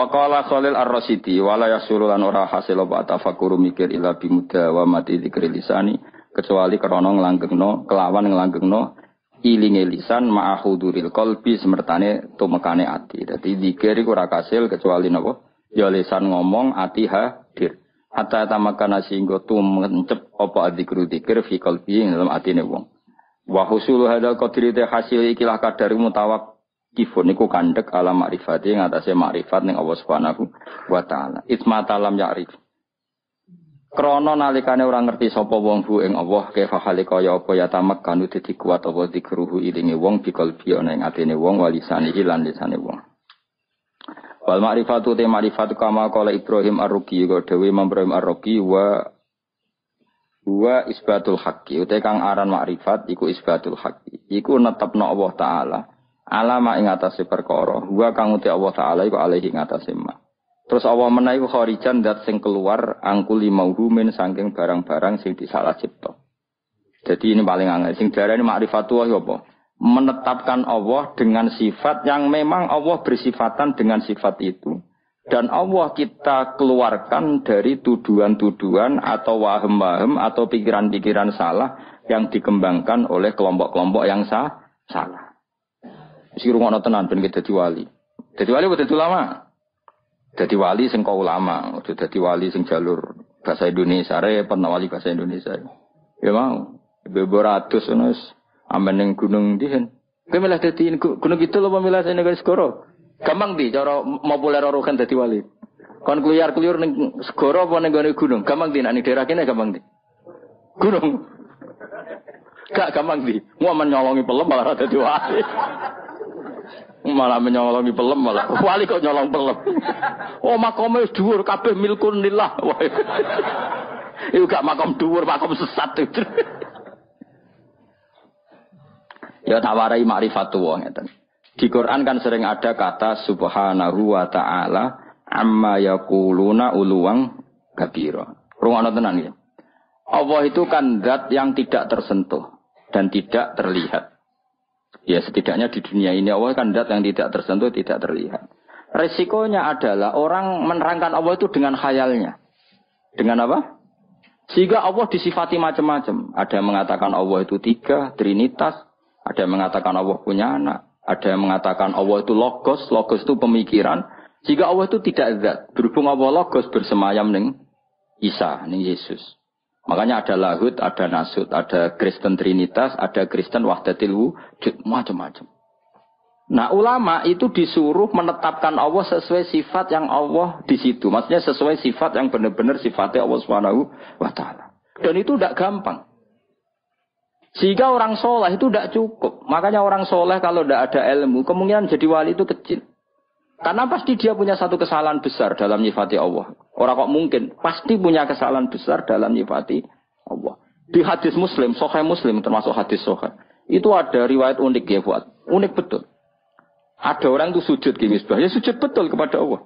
Waqala Khalil Ar-Rasidi wala yasululan ora hasil apa tafakkur mikir ila bimuda wa mati dzikri lisani kecuali krana nglanggengno kelawan nglanggengno ilinge lisan ma'a huduril qalbi semertane tumekane ati. Dadi dzikir iku ora kasil kecuali napa ya lisan ngomong ati hadir. Hatta tamakana singgo tumencep apa dzikir fi qalbi ing dalam atine wong. Wa husulu hadal qadri ta hasil ikilah kadar mutawak kifun iku kandhek ala makrifati ngatasé makrifat ning Allah Subhanahu wa taala. Ismatalam ya'rif. Krana nalikane ora ngerti sapa wong bu ing Allah kaya hale kaya apa ya tamak kanu dadi kuat apa dikruhu ilinge wong bikalbi ana ing atine wong walisane lan lisane wong. Wal makrifatu te makrifat kama qala Ibrahim Ar-Ruqi dewe Ibrahim Ar-Ruqi wa isbatul haqqi utawa kang aran makrifat iku isbatul haqqi iku netepno Allah taala alama ing atase perkara wa kang uti Allah taala iku alaihi ing atase ma. Terus Allah menawi kharijan dat sing keluar angkuli mauhumin saking barang-barang sing disalah cipta. Jadi ini paling angel sing diarani ma'rifatullah apa? Menetapkan Allah dengan sifat yang memang Allah bersifatan dengan sifat itu dan Allah kita keluarkan dari tuduhan-tuduhan atau waham-waham atau pikiran-pikiran salah yang dikembangkan oleh kelompok-kelompok yang salah. Sirungono tenan ben dadi wali. Dadi wali boten ulama. Dadi wali sing kok ulama, ojo dadi wali sing jalur bahasa Indonesia re pernah wali bahasa Indonesia. Ya mau, beberatus ono wis amben ning gunung dihen. Kowe milih dadi gunung gitu lho apa milih negara segoro? Gampang di cara populer ora kan dadi wali. Kon kluyar-kluyur ning segoro apa ning gunung? Gampang di nek daerah kene gampang di. Gunung. Gak gampang di. Mau menyolongi pelem malah dadi wali. Malah menyolongi pelem malah. Wali kok nyolong pelem. Oh makome wis dhuwur kabeh milkun lillah. Iku gak makom dhuwur, makom sesat. Ya tawarai ma'rifatullah ngeten. Di Quran kan sering ada kata subhanahu wa ta'ala amma yaquluna uluwang kabira. Rungono tenan ya. Allah itu kan zat yang tidak tersentuh dan tidak terlihat. Ya setidaknya di dunia ini Allah kan zat yang tidak tersentuh, tidak terlihat. Resikonya adalah orang menerangkan Allah itu dengan khayalnya. Dengan apa? Sehingga Allah disifati macam-macam. Ada yang mengatakan Allah itu tiga, trinitas. Ada yang mengatakan Allah punya anak. Ada yang mengatakan Allah itu logos. Logos itu pemikiran. Sehingga Allah itu tidak zat. Berhubung Allah logos bersemayam ning Isa, ning Yesus. Makanya ada Lahud, ada Nasud, ada Kristen Trinitas, ada Kristen Wahdatil Wujud, macam-macam. Nah ulama itu disuruh menetapkan Allah sesuai sifat yang Allah di situ. Maksudnya sesuai sifat yang benar-benar sifatnya Allah SWT. Dan itu tidak gampang. Sehingga orang soleh itu tidak cukup. Makanya orang soleh kalau tidak ada ilmu, kemungkinan jadi wali itu kecil. Karena pasti dia punya satu kesalahan besar dalam nyifati Allah. Orang kok mungkin pasti punya kesalahan besar dalam nyifati Allah. Di hadis Muslim, Sahih Muslim termasuk hadis Sahih. Itu ada riwayat unik ya buat. Unik betul. Ada orang itu sujud ke misbah. Ya sujud betul kepada Allah.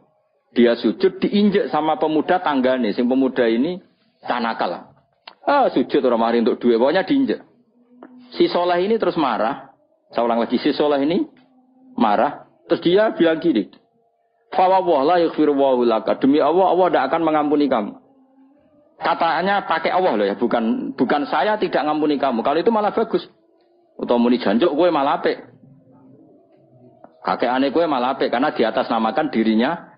Dia sujud diinjek sama pemuda tanggane. Sing pemuda ini tanakal. Ah sujud orang mari untuk duwe. Pokoknya diinjek. Si soleh ini terus marah. Saya ulang lagi, si soleh ini marah. Terus dia bilang gini. Fawwah la yaghfirullahu laka. Demi Allah, Allah tidak akan mengampuni kamu. Katanya pakai Allah loh ya, bukan saya tidak ngampuni kamu. Kalau itu malah bagus. Utawa muni janjuk kowe malah apik. Kakekane kowe malah apik karena diatasnamakan dirinya.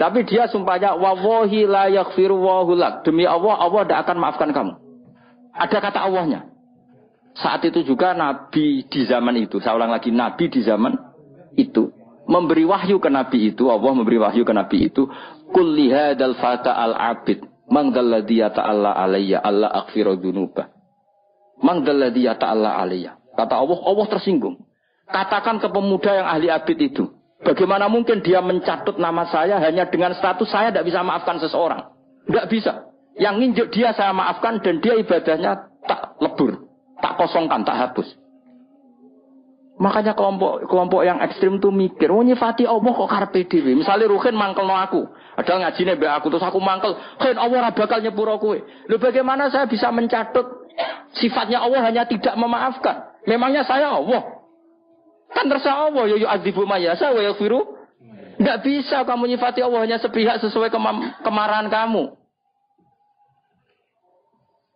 Tapi dia sumpahnya wallahi la yaghfirullahu lak. Demi Allah, Allah tidak akan maafkan kamu. Ada kata Allahnya. Saat itu juga nabi di zaman itu. Saya ulang lagi, nabi di zaman itu memberi wahyu ke Nabi itu, Allah memberi wahyu ke Nabi itu, kulli hadal fata al-abid, man dalladhi yata'alla alaiya, Allah aghfiru dunuba. Man dalladhi yata'alla alaiya. Kata Allah, Allah tersinggung. Katakan ke pemuda yang ahli abid itu, bagaimana mungkin dia mencatut nama saya hanya dengan status saya tidak bisa maafkan seseorang. Tidak bisa. Yang nginjuk dia saya maafkan dan dia ibadahnya tak lebur, tak kosongkan, tak hapus. Makanya kelompok yang ekstrim itu mikir, oh nyifati Allah kok karepe dhewe. Misalnya Ruhin mangkel no aku, padahal ngajine mbek aku terus aku mangkel, "Ruhin, Allah ora bakal nyepuro kowe." Loh bagaimana saya bisa mencatut sifatnya Allah hanya tidak memaafkan? Memangnya saya Allah? Kan terserah Allah, ya yu'adzibu may yasha wa yaghfiru Tidak bisa kamu nyifati Allah hanya sepihak sesuai kemarahan kamu.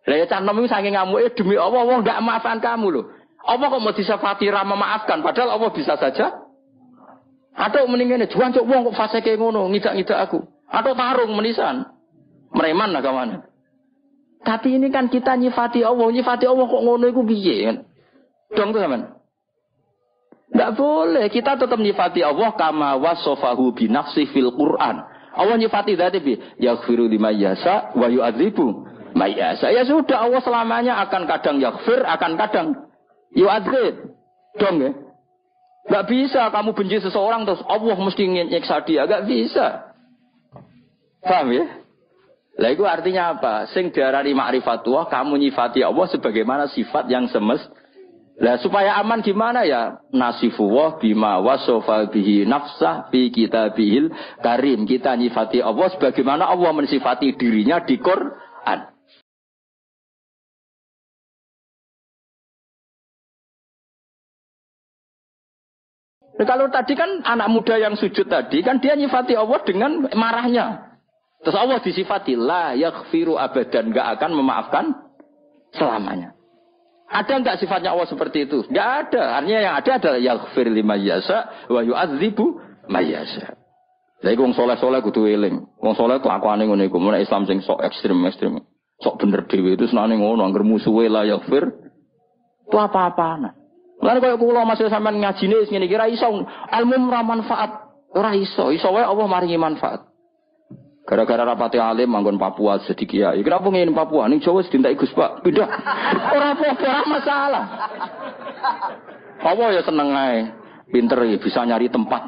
Lah ya cah nom iki saking ngamuke demi Allah wong ndak maafan kamu lho. Apa kok mau disifati ra memaafkan padahal Allah bisa saja. Atuk muni ngene, jancuk wong kok fasike ngono, ngidak-ngidak aku. Atuk tarung menisan. Mereman agamane. Tapi ini kan kita nyifati Allah kok ngono iku piye kan? Dong to sampean. Ndak boleh, kita tetap nyifati Allah kama wasofahu bi nafsi fil Qur'an. Allah nyifati dzat bi yaghfiru liman yasha wa yu'adzibu. Maya, saya sudah Allah selamanya akan kadang yaghfir, akan kadang yu'adzib. Dong ya? Gak bisa kamu benci seseorang terus Allah mesti nyiksa dia, gak bisa. Paham ya? Lah itu artinya apa? Sing diarani ma'rifatullah, kamu nyifati Allah sebagaimana sifat yang semest. Lah supaya aman gimana ya? Nasifullah bima wasofa bihi nafsah bi kitabihil karim. Kita nyifati Allah sebagaimana Allah mensifati dirinya di Qur'an. Nah, kalau tadi kan anak muda yang sujud tadi kan dia nyifati Allah dengan marahnya. Terus Allah disifati la yaghfiru abadan, enggak akan memaafkan selamanya. Ada enggak sifatnya Allah seperti itu? Enggak ada. Artinya yang ada adalah yaghfir liman yasha wa yu'adzibu may yasha. Lah iku wong saleh-saleh kudu eling. Wong saleh kelakuane ngene iku, menawa Islam sing sok ekstrem-ekstrem. Sok bener dhewe itu senane ngono, anggere musuhe la yaghfir. Itu apa-apaan? Lan kaya kula masih sampean ngajine wis ngene iki ra iso ilmu ra manfaat, ora iso. Iso wae Allah maringi manfaat. Gara-gara rapati alim manggon Papua sedhi kiai. Kenapa ngene Papua ning Jawa dienteki Gus Pak? Pindah. Ora apa-apa, ora masalah. Apa ya seneng ae. Pinter ya bisa nyari tempat.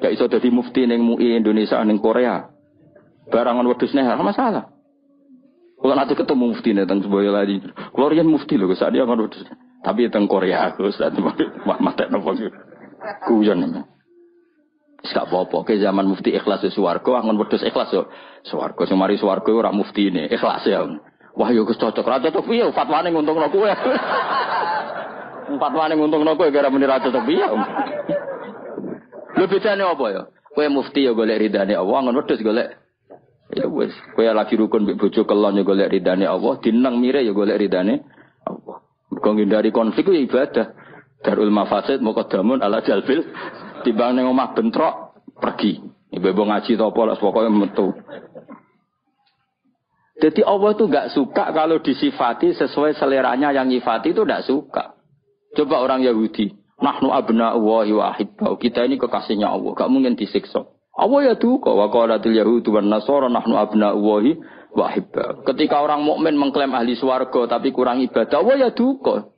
Gak iso dadi mufti ning MUI Indonesia ning Korea. Barangan wedhusne ora masalah. Kula nanti ketemu muftine teng Boyolali. Kula riyen mufti lho Gus, sak dia ngono wedhusne. Tapi teng Korea aku sudah mati nopo kuyon namanya. Sak apa-apa ke zaman mufti ikhlas swarga angon wedhus ikhlas yo. Swarga sing mari swarga ora muftine, ikhlas ya. Wah yo Gus cocok. Ra cocok piye fatwane nguntungno kowe. Fatwane nguntungno kowe gara muni ra cocok piye. Lho bedane apa ya? Kowe mufti yo golek ridane Allah, angon wedhus golek ya wis. Kowe lagi rukun mbek bojo kelon yo golek ridane Allah, dineng mire yo golek ridane Allah. Menghindari konflik itu ibadah. Darul mafasid muqaddamun ala jalbil. Timbang ning omah bentrok pergi. Ibu ngaji ta apa lek pokoke metu. Jadi Allah itu enggak suka kalau disifati sesuai seleranya yang nyifati itu enggak suka. Coba orang Yahudi, nahnu abna'ullahi wa ahibbau. Kita ini kekasihnya Allah, enggak mungkin disiksa. Allah ya duka wa qalatil yahudu wan nasara nahnu abna'ullahi wahibah. Ketika orang mukmin mengklaim ahli swarga tapi kurang ibadah, wah ya duka.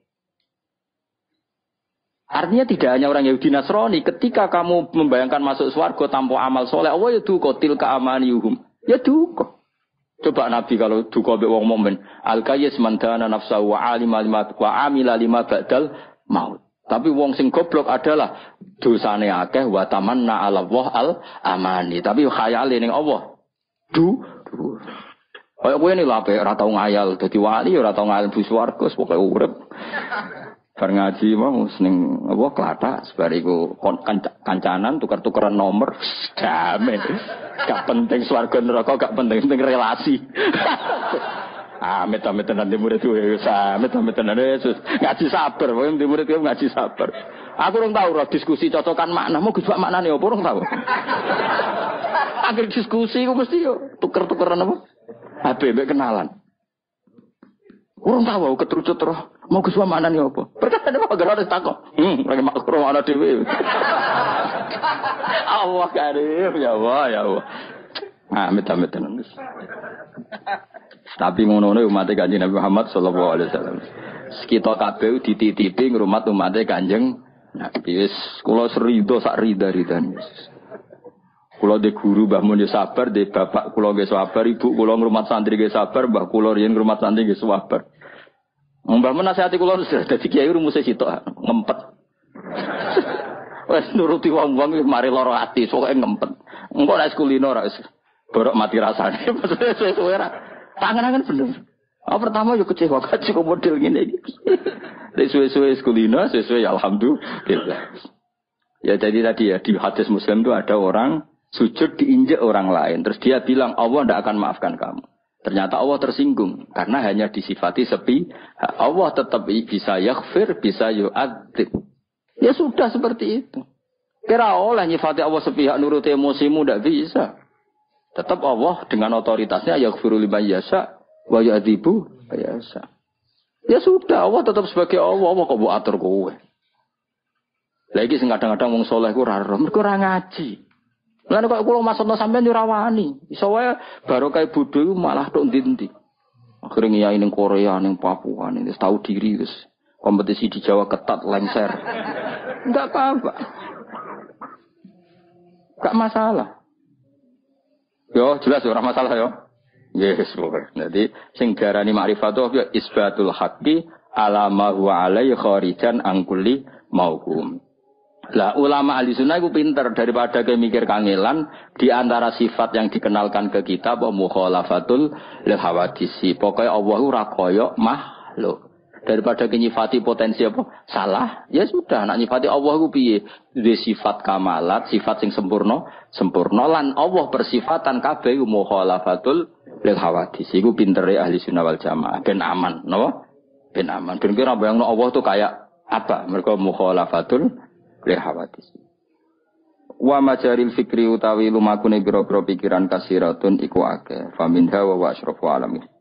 Artinya tidak hanya orang Yahudi Nasrani, ketika kamu membayangkan masuk swarga tanpa amal soleh, wah ya duka tilka amaniyuhum. Ya duka. Coba Nabi kalau duka be wong mukmin, al-kayyis man dana nafsahu wa alima lima wa amila lima badal maut. Tapi wong sing goblok adalah dosane akeh wa tamanna 'ala Allah al-amani. Tapi khayale ning Allah. Kaya kowe niku apik ora tau ngayal dadi wali ora tau ngayal bu swarga pokoke urip. Bar ngaji mau seneng apa klathak sebar iku kancanan tuker-tukeran nomor jamin. Gak penting swarga neraka, gak penting penting relasi. Amit-amit tenan di murid kowe, amit-amit tenan Yesus. Ngaji sabar, pokoke di murid kowe ngaji sabar. Aku rung tau ora diskusi cocokan maknamu Gus Pak maknane opo rung tau. Akhir diskusi ku mesti yo tuker-tukeran apa? Habib kenalan. Urung tahu ketrucut terus mau Gus Wamanan ya apa? Perkara apa gara ada takok. Lagi makro ana dhewe. Allah karim ya Allah ya Allah. Amit-amit tenan Gus. Tapi ngono-ngono umat Kanjeng Nabi Muhammad sallallahu alaihi wasallam. Kita kabeh dititipi ngrumat umat Kanjeng Nabi wis kula serido sak rida-ridane. Kulo de guru Mbah Mun sabar, de bapak kulo nggih sabar, ibu kulo ngrumat santri nggih sabar, mbah kulo riyen ngrumat santri nggih sabar. Mbah Mun nasihati kulo dadi kiai rumuse sitok ngempet. Wes nuruti wong-wong mari lara ati, pokoke ngempet. Engko nek kulino ora wis borok mati rasane. Maksudnya sesuai ora. Tangan-tangan bener. Oh pertama yo kecewa kaji kok model ngene iki. Wis suwe-suwe kulino, suwe-suwe alhamdulillah. Ya jadi tadi ya, di hadis Muslim itu ada orang sujud diinjak orang lain. Terus dia bilang, Allah tidak akan maafkan kamu. Ternyata Allah tersinggung. Karena hanya disifati sepi. Allah tetap bisa yaghfir, bisa yu'adzib. Ya sudah seperti itu. Kira oleh nyifati Allah sepihak nurut emosimu tidak bisa. Tetap Allah dengan otoritasnya yaghfiru liman yasha wa yu'adzibu liman yasha. Ya sudah, Allah tetap sebagai Allah kok mbok atur kowe. Lagi sing kadang-kadang wong saleh ku ora roh, mergo ora ngaji. Lan kok kula maksudno sampean yo ora wani. Iso wae barokah bodho malah tok ndi-ndi. Akhire ngiyai ning Korea, ning Papua, ning wis tahu diri wis. Kompetisi di Jawa ketat lengser. Enggak apa-apa. Enggak masalah. Yo jelas ora masalah yo. Yes, boleh. Jadi singgarani makrifatuh ya isbatul haqqi ala ma huwa alaihi kharijan angkuli mauhum. Lah ulama ahli sunnah iku pinter daripada ke mikir kangelan di antara sifat yang dikenalkan ke kita apa mukhalafatul lil hawadisi. Pokoke Allah ora kaya makhluk. Daripada nyifati potensi apa salah, ya sudah nak nyifati Allah ku piye? Duwe sifat kamalat, sifat sing sempurna, sempurna lan Allah persifatan kabeh mukhalafatul lil hawadits. Iku pintere ahli sunnah wal jamaah ben aman, napa? Ben aman. Ben kira bayangno Allah tuh kayak apa? Mergo mukhalafatul lil hawadits. Wa majaril fikri utawi lumakune pira-pira pikiran kasiratun iku akeh. Faminha wa asyraf alamin.